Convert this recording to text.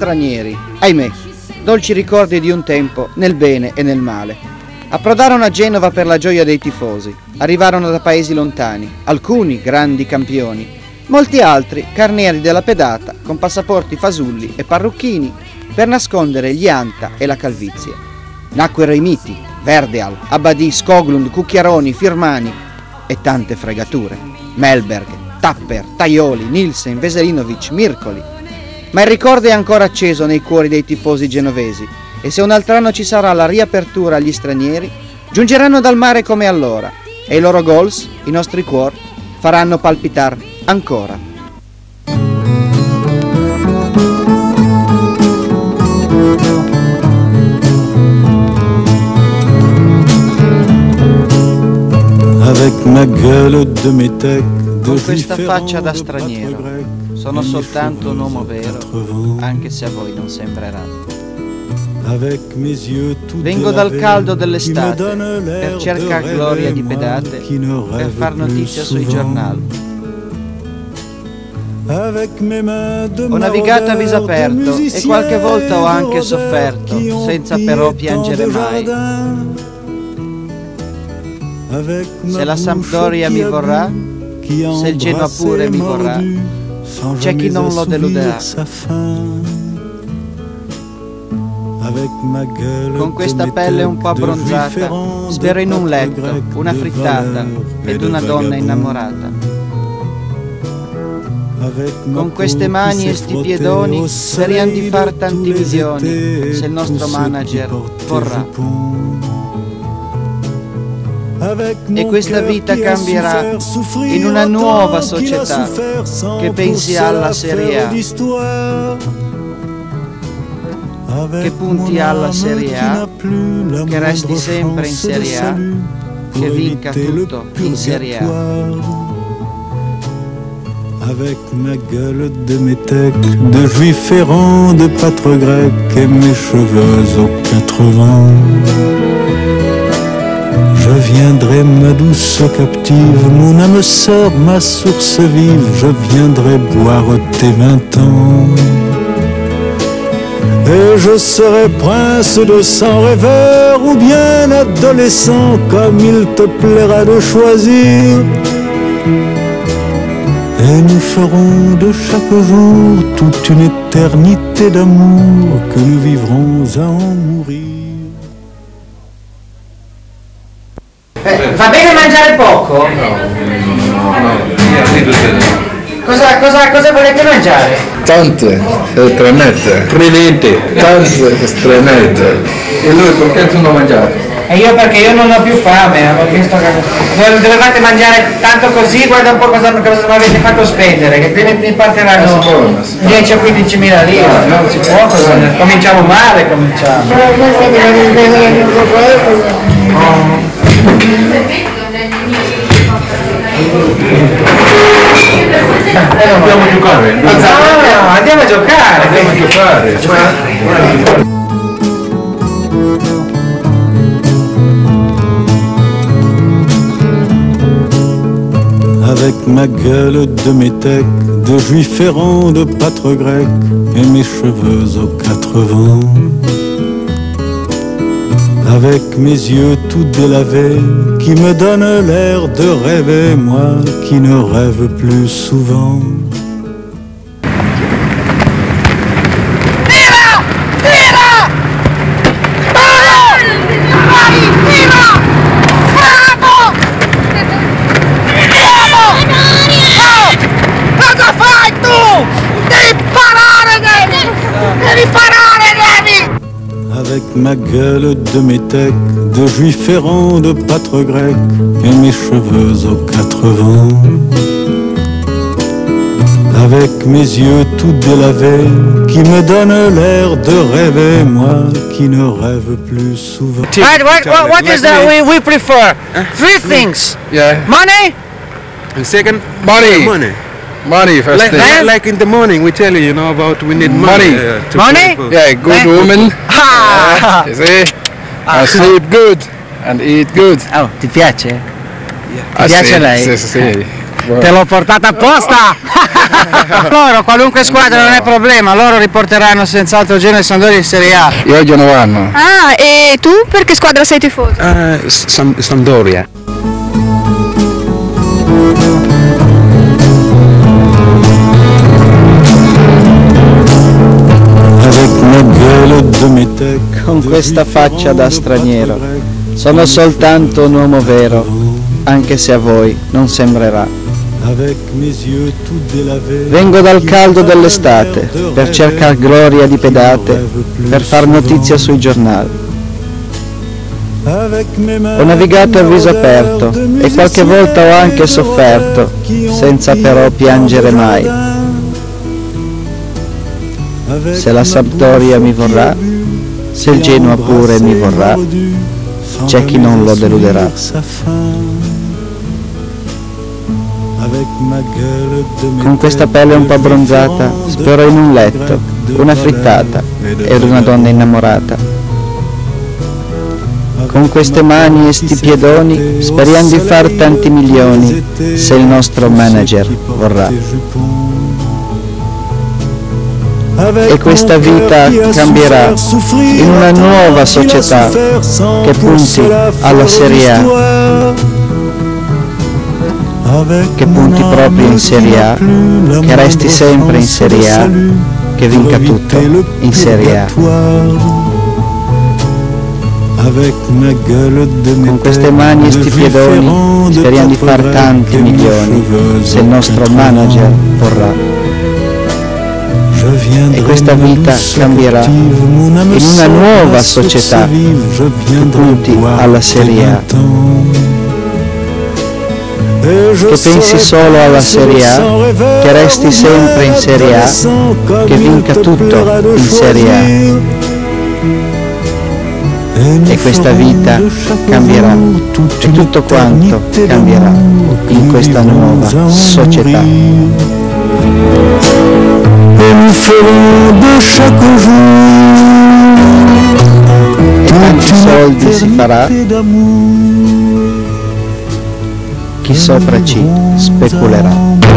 stranieri, ahimè, dolci ricordi di un tempo nel bene e nel male. Approdarono a Genova per la gioia dei tifosi, arrivarono da paesi lontani, alcuni grandi campioni, molti altri carnieri della pedata con passaporti fasulli e parrucchini per nascondere gli anta e la calvizie. Nacquero i miti, Verdeal, Abadi, Skoglund, Cucchiaroni, Firmani e tante fregature, Melberg, Tapper, Taioli, Nielsen, Veselinovic, Mircoli. Ma il ricordo è ancora acceso nei cuori dei tifosi genovesi e se un altro anno ci sarà la riapertura agli stranieri, giungeranno dal mare come allora e i loro goals, i nostri cuori, faranno palpitar ancora. Con questa faccia da straniero sono soltanto un uomo vero, anche se a voi non sembrerà. Vengo dal caldo dell'estate per cercar gloria di pedate, per far notizia sui giornali. Ho navigato a viso aperto e qualche volta ho anche sofferto, senza però piangere mai. Se la Sampdoria mi vorrà, se il Genoa pure mi vorrà, c'è chi non lo deluderà. Con questa pelle un po' abbronzata, spero in un letto, una frittata ed una donna innamorata. Con queste mani e sti piedoni, speriamo di far tanti milioni, se il nostro manager vorrà. E questa vita cambierà in una nuova società che pensi alla Serie A, che punti alla Serie A, che resti sempre in Serie A, che vinca tutto in Serie A. Avec ma gueule de métèque, de juif errant, de pâtre grec et mes cheveux aux 80. Je viendrai ma douce captive, mon âme sœur, ma source vive, je viendrai boire tes 20 ans. Et je serai prince de sang rêveur ou bien adolescent, comme il te plaira de choisir. Et nous ferons de chaque jour toute une éternité d'amour que nous vivrons à en mourir. Va bene mangiare poco? No. Cosa volete mangiare? Tante stranezze. Tante stranezze. E lui perché tu non mangiare? E io perché io non ho più fame, avevo visto che dovevate mangiare tanto così, guarda un po' cosa mi avete fatto spendere, che qui mi partiranno 10 o 15.000 lire, non si può, cominciamo male, cominciamo. Andiamo a giocare. No, andiamo a giocare. Andiamo a giocare. Avec ma gueule de métèque, de juif errant, de pâtre grec et mes cheveux aux 80. Avec mes yeux tout délavés, qui me donnent l'air de rêver, moi qui ne rêve plus souvent. Avec ma gueule de métèque, de juif errant, de pâtre grec et mes cheveux aux 80. Avec mes yeux tout délavés, qui me donnent l'air de rêver, moi qui ne rêve plus souvent. What is that we prefer? Three things. Yeah. Money. And second, money. Money. Money first thing. Like in the morning we tell you, you know, about we need money. Money? Yeah, good woman. Ah. You see? I sleep good and eat good. Oh, ti piace? Yeah. Ti piace lei? Sì, sì, sì. Te l'ho portata apposta! Loro, qualunque squadra, non è problema, loro riporteranno senz'altro Genoa e Sampdoria in Serie A. Io ho Genoano. Ah, e tu per che squadra sei tifoso? Sampdoria. Con questa faccia da straniero, sono soltanto un uomo vero, anche se a voi non sembrerà. Vengo dal caldo dell'estate per cercare gloria di pedate, per far notizia sui giornali. Ho navigato a viso aperto e qualche volta ho anche sofferto, senza però piangere mai. Se la Sampdoria mi vorrà, se il Genoa pure mi vorrà, c'è chi non lo deluderà. Con questa pelle un po' abbronzata, spero in un letto, una frittata ed una donna innamorata. Con queste mani e sti piedoni speriamo di far tanti milioni, se il nostro manager vorrà. E questa vita cambierà in una nuova società che punti alla Serie A, che punti proprio in Serie A, che resti sempre in Serie A, che vinca tutto in Serie A. Con queste mani e sti piedoni speriamo di far tanti milioni, se il nostro manager vorrà. E questa vita cambierà in una nuova società che punti alla Serie A, che pensi solo alla Serie A, che resti sempre in Serie A, che vinca tutto in Serie A. E questa vita cambierà, e tutto quanto cambierà in questa nuova società. E tanti soldi si farà, chi sopra ci speculerà.